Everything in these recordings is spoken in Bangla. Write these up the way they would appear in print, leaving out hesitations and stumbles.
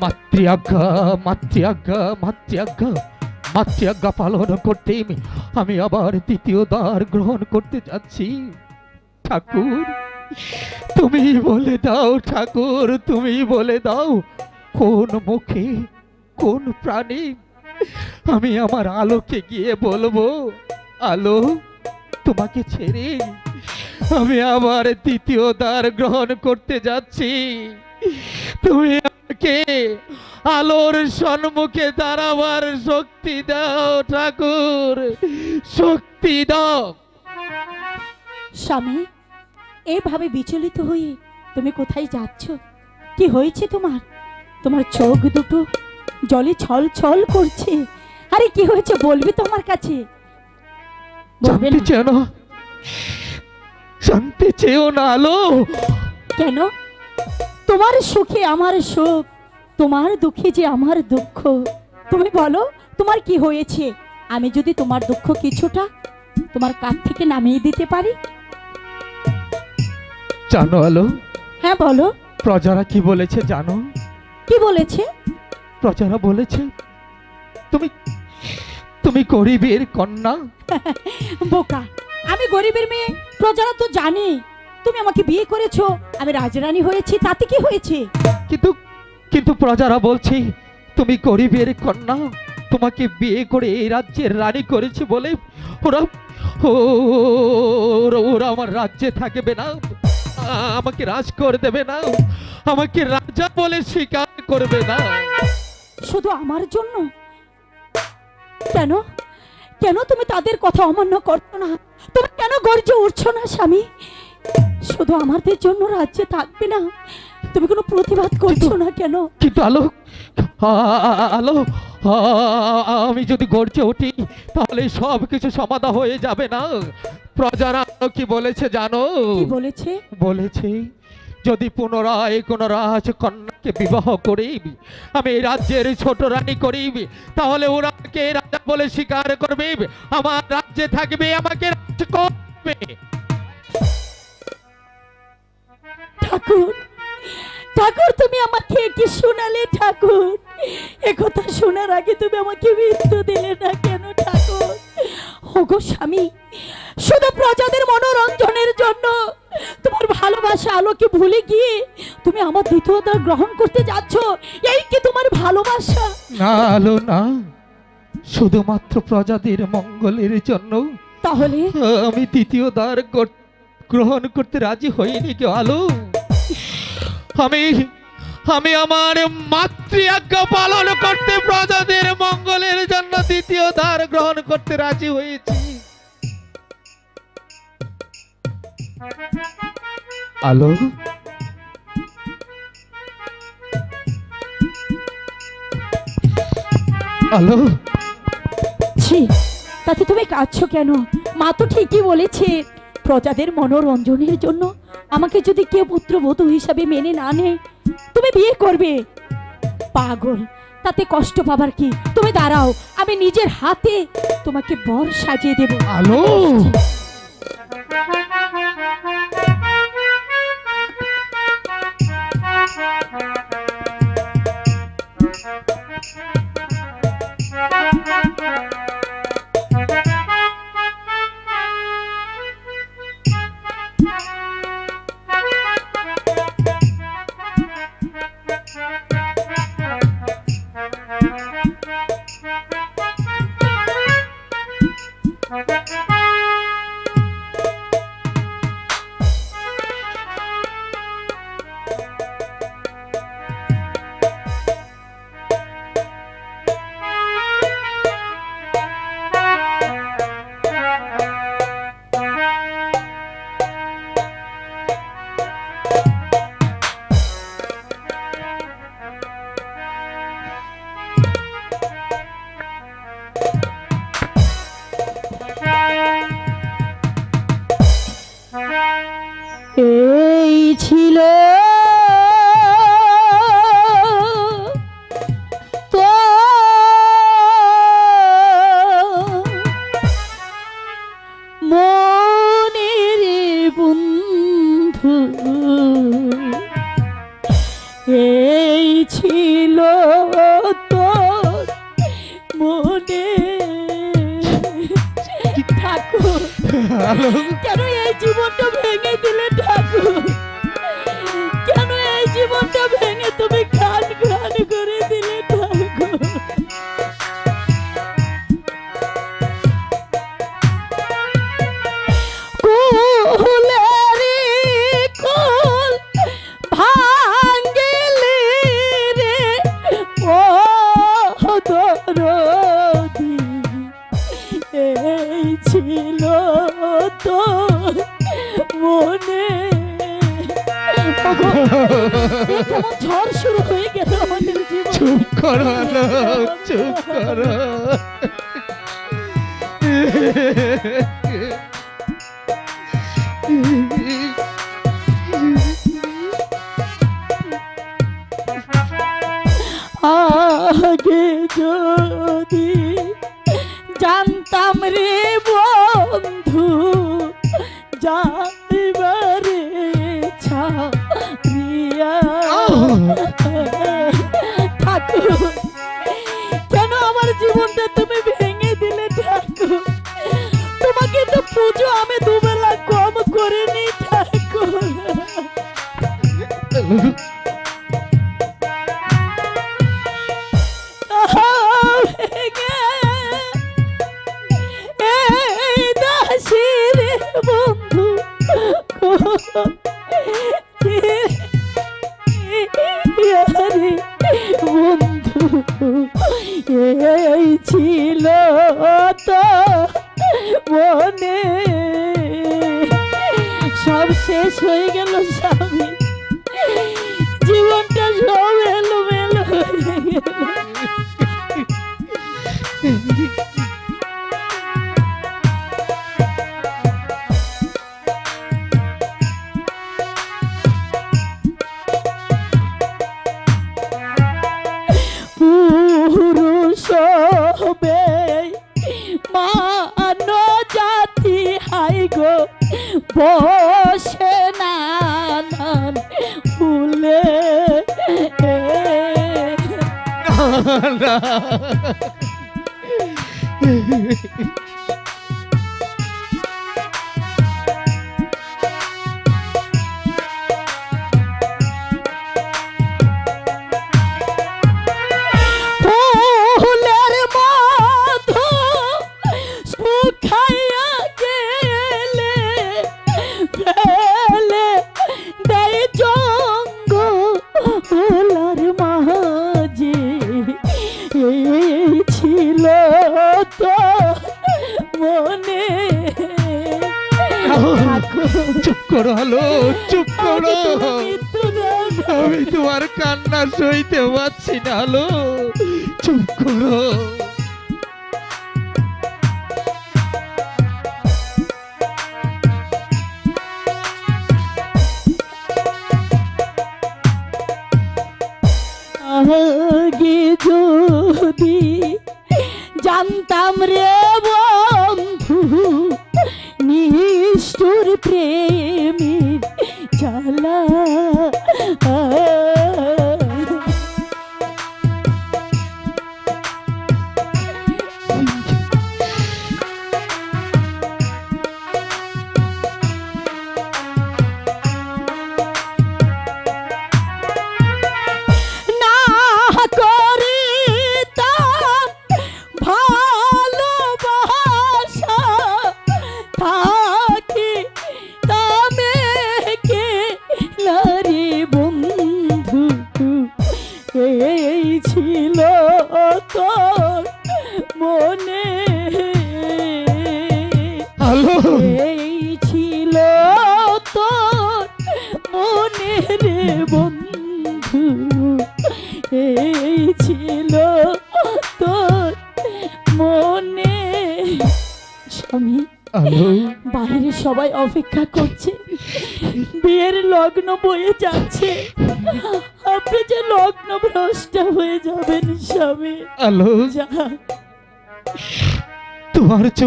मत्याज्ञा पालन करते ही आबार द्वितीय द्वार ग्रहण करते जाच्छी। ठाकुर तुमी बोले दाओ, ठाकुर तुमी बोले दाओ, कौन मुखे कौन प्राणी आमी आमार आलोके गिये बोलबो आलो तुम्हें छेड़े आमी आबार द्वितीय द्वार ग्रहण करते जाच्छी। तुमी आमाके आलोर सम्मुखे दाड़ाबार शक्ति दाओ ठाकुर, शक्ति दाओ। स्वामी एভাবে বিচলিত হই তুমি কোথায় যাচ্ছ? কি হয়েছে তোমার? তোমার চোখ দুটো জলে ছলছল করছে। আরে কি হয়েছে বলবে তো আমার কাছে? বলবেন জানো শান্তি চেও না আলো। কেন? তোমার সুখে আমার সুখ, তোমার দুঃখে যে আমার দুঃখ। তুমি বলো তোমার কি হয়েছে? আমি যদি তোমার দুঃখ কিছুটা তোমার কাছ থেকে নামিয়ে দিতে পারি। জানো আলো? হ্যাঁ বলো। প্রজারা কি বলেছে জানো? কি বলেছে? প্রজারা বলেছে তুমি তুমি গরিবের কন্যা। বোকা, আমি গরিবের মেয়ে প্রজারা তো জানি। তুমি আমাকে বিয়ে করেছো, আমি রাজরানী হয়েছি, তাতে কি হয়েছে? কিন্তু কিন্তু প্রজারা বলছে তুমি গরিবের কন্যা, তোমাকে বিয়ে করে এই রাজ্যের রানী করেছে বলে ওরা ওরা আমার রাজ্যে থাকবে না, আমাকে রাজ করে দেবে না, আমাকে রাজা বলে স্বীকার করবে না। শুধু আমার জন্য? কেন কেন তুমি তাদের কথা অমান্য করছো না? তুমি কেন গর্জে উঠছো না? স্বামী শুধু আমাদের জন্য রাজ্যে থাকবে না, তুমি কোনো প্রতিবাদ করছো না কেন? কিন্তু আলো আলো আমি যদি গর্জে উঠি তাহলে সব কিছু সমাধান হয়ে যাবে না। প্রজারা কি বলেছে জানো? কি বলেছে? বলেছে যদি পুনরায় কোনো রাজকন্যাকে বিবাহ করি, আমি এই রাজ্যের ছোট রানী করি, তাহলে ওরাকে রাজা বলে স্বীকার করবে, আমার রাজ্যে থাকবে, আমাকে রাজ করবে। ঠাকুর ঠাকুর তুমি আমাকে কি শোনালে? ঠাকুর একথা শোনার আগে তুমি আমাকে মৃত্যু দিলে না কেন ঠাকুর? ওগো স্বামী শুধু প্রজাদের মনোরঞ্জনের জন্য তোমার ভালোবাসা আলোকে ভুলে গিয়ে তুমি আমার দ্বিতীয়তা গ্রহণ করতে যাচ্ছ, এই কি তোমার ভালোবাসা? না আলো না, শুধুমাত্র প্রজাদের মঙ্গলের জন্য। তাহলে আমি দ্বিতীয় দ্বার গ্রহণ করতে রাজি হইনি কেউ আলো। আমি আমি আমার মাতৃআজ্ঞা পালন করতে প্রজাদের মঙ্গলের জন্য দ্বিতীয় দ্বার গ্রহণ করতে রাজি হয়েছি। আলো আলো ছি, তাতে তুমি কাঁদছো কেন? মা তো ঠিকই বলেছে, প্রজাদের মনোরঞ্জনের জন্য আমাকে যদি কেউ পুত্রবধূ হিসাবে মেনে না নেয় তুমি বিয়ে করবে। পাগল, তাতে কষ্ট পাবার কি? তুমি দাঁড়াও, আমি নিজের হাতে তোমাকে বর সাজিয়ে দেব। আলো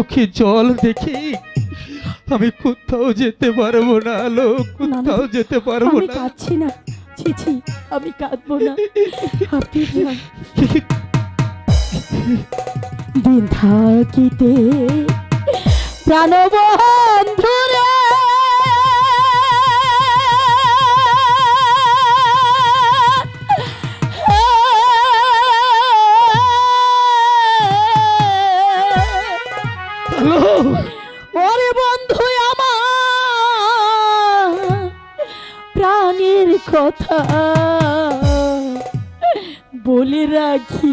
जल देखी कौन ছি ছি আমি কাঁদবো না, আপনি যান। দিন থাকিতে প্রাণবন্ধু রে ওরে বন্ধু আমার প্রাণের কথা বলে রাখি,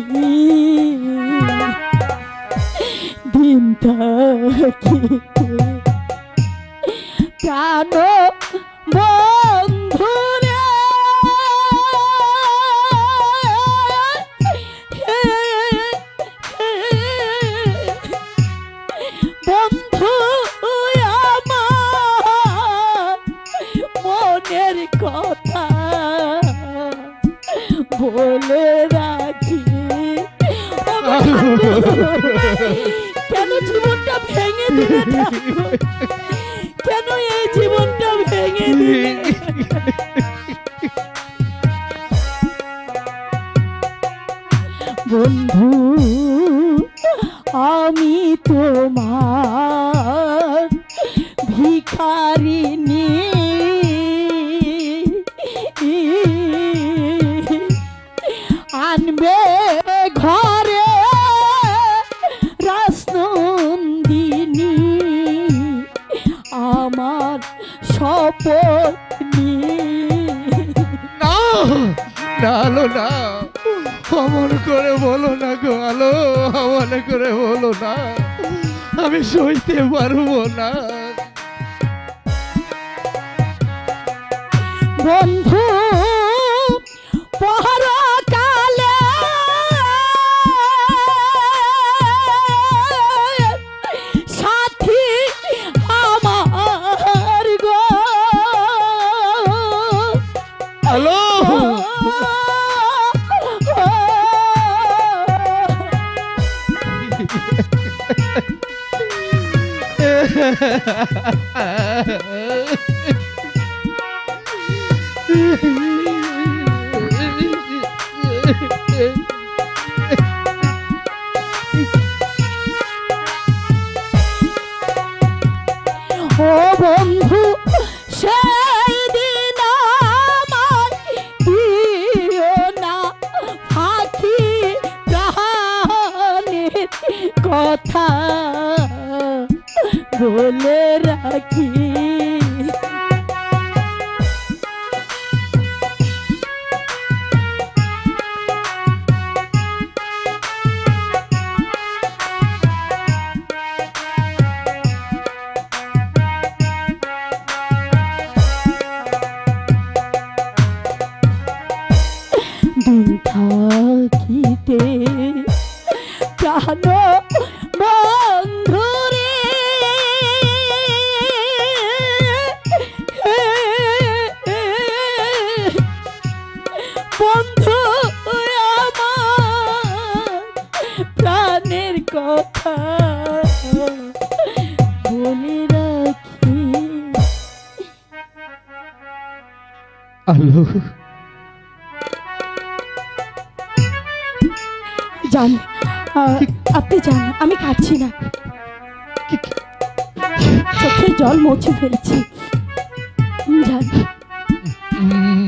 দিন থাকিতে প্রাণবন্ধু কথা বলে রাখি। কেন জীবনটা ভেঙে দিলে, কেন এই জীবনটা ভেঙে দিলে। বন্ধু আমি তোমার ভিখারিনী, আনবে ঘরে রাসনন্দিনী আমার স্বপনী। না আলো না, অমন করে বলো না গো আলো, অমন করে বলো না, আমি সইতে পারবো না। বন্ধু কথা বলে রাখি, দিন থাকিতে জানো কথা বলে রাখি। আলো যান, আপনি যান, আমি কাঁদছি না, চোখে জল মুছে ফেলছি, যান।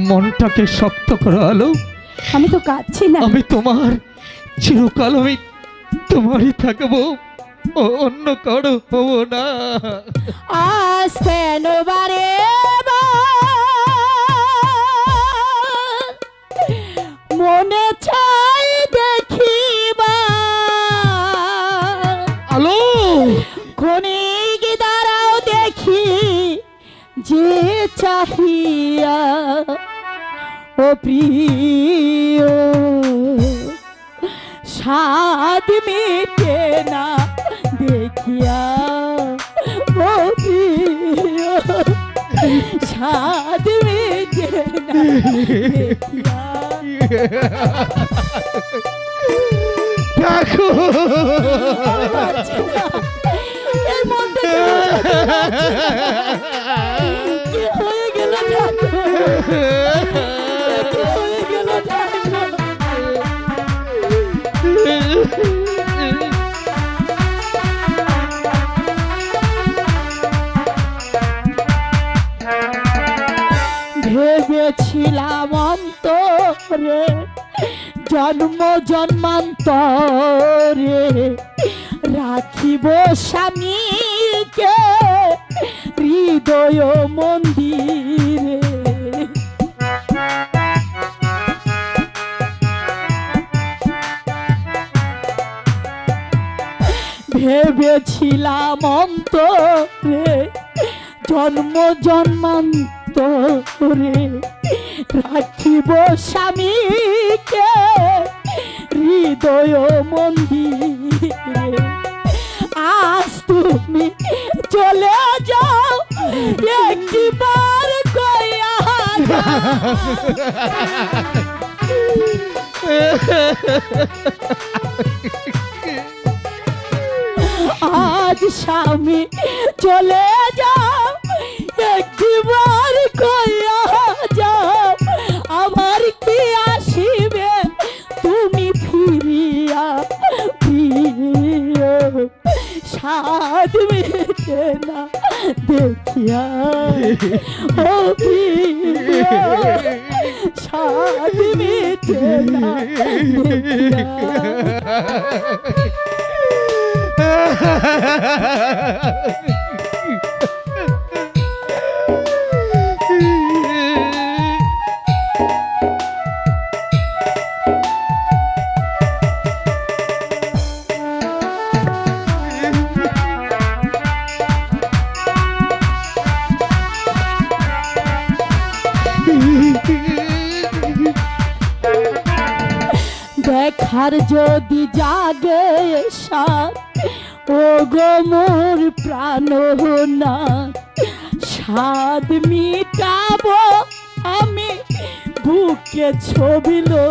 মনটাকে শক্ত করো আলো, আমি তো কাঁদছি না, আমি তোমার চিরকাল, আমি তোমারই থাকবো, অন্য কারো হব না। আজ কেন বারে মনে চাই দেখিবা আলো, ক্ষণিক দাঁড়াও দেখি যে চাহিয়া, ও প্রিয় সাদ মিটে না দেখিয়া, ও প্রিয় সাদ মিটে না দেখিয়া। দেখো কি হয়ে গেল, দেখো দিলাম অন্তরে জন্ম জন্মান্তরে রাখিব স্বামীকে হৃদয় মন্দিরে। ভেবেছিলাম অন্তরে জন্ম জন্মান্তরে রাখিব স্বামীকে হৃদয় মন্দিরে। আজ তুমি চলে যাও একবার কইয়া आज शामी चले जाओ एक बार कोई आ जाओ आमार की आशिबे तुमी फिरिया प्रिय शाद मिटे ना देखिया ओ प्रिय शाद मिटे ना देखिया। देखार जोदी जागे साथ ओगो मोर प्राण होना स्वाद मिटाबो आमी बुके छबिलो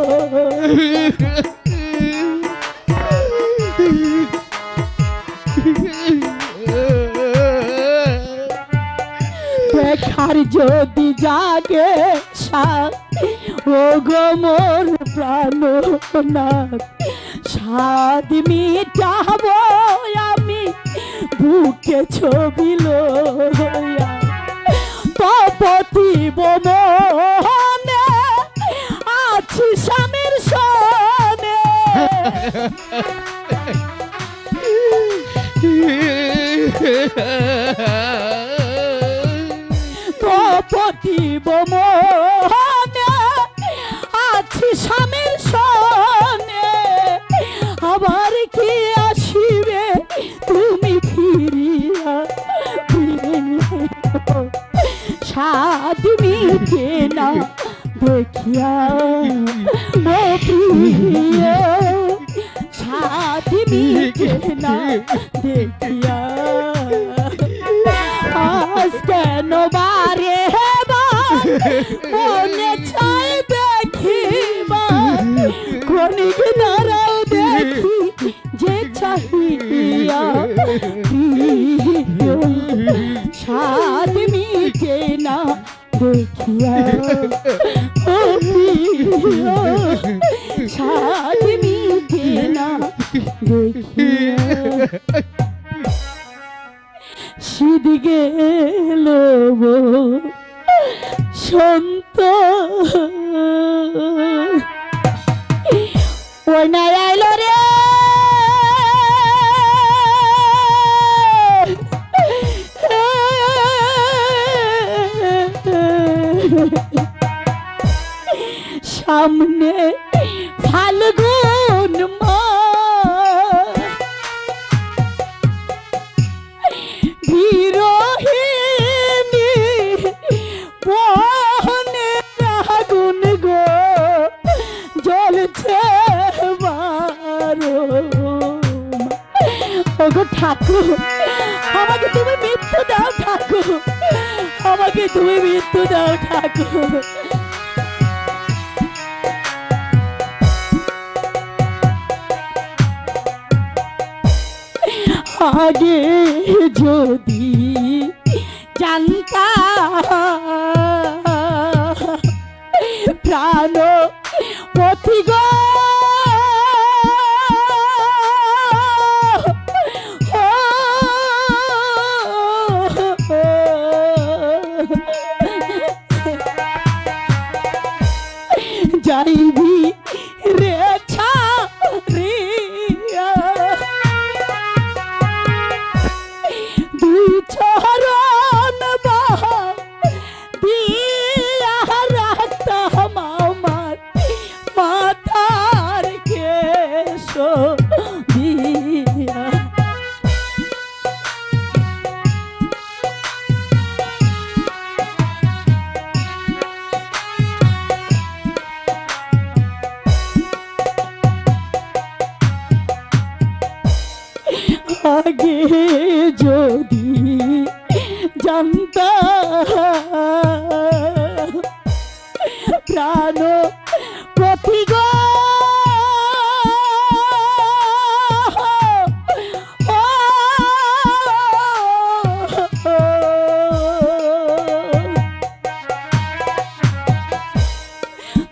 देखार जोदी जागे साथ ओगो मोर प्राण होना स्वाद मिटाबो বুকে ছবি লইয়া তপতিব মনে আছি স্বামীর সনে। তপতিব মনে আছি স্বামীর সনে আবার কি আসিবে তুমি शादी में ना देखिया वो प्रिय शादी में ना देखिया आज के नोबारे है बार मोने चाय देखी बार कोनी के नाराव देखी जे चाहिया शादी में के ना देखिया ओ पिया शादी में के ना देखिया। सिद गेलो वो संत ओय ना आइलो रे सामने फाल्गुन मीरोहिनी बहने आगुन गो जलछे बारो ठाकुर आमाके तुमी मृत्यु दाओ ठाकुर आमाके तुमी मृत्यु दाओ ठाकुर। आगे जोदी जानता प्राण पथि गो आगे जो दी जानता प्राणों प्रतिगो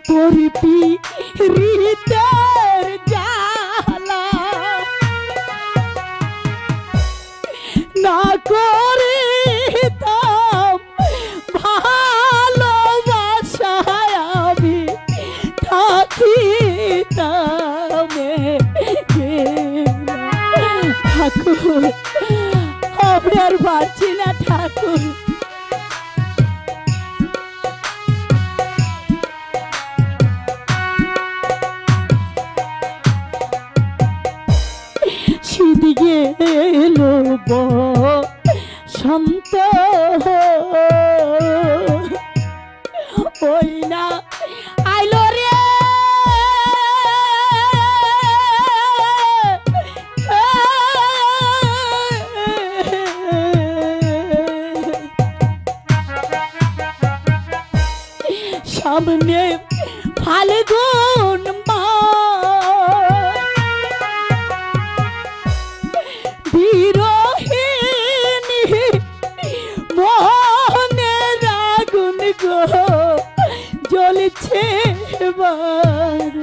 तोरी पी रीता ठाकुर अपनार बाजी ना ठाकुर संत ओइना आइलो रे सामने फाल्गुन Jolly Timber।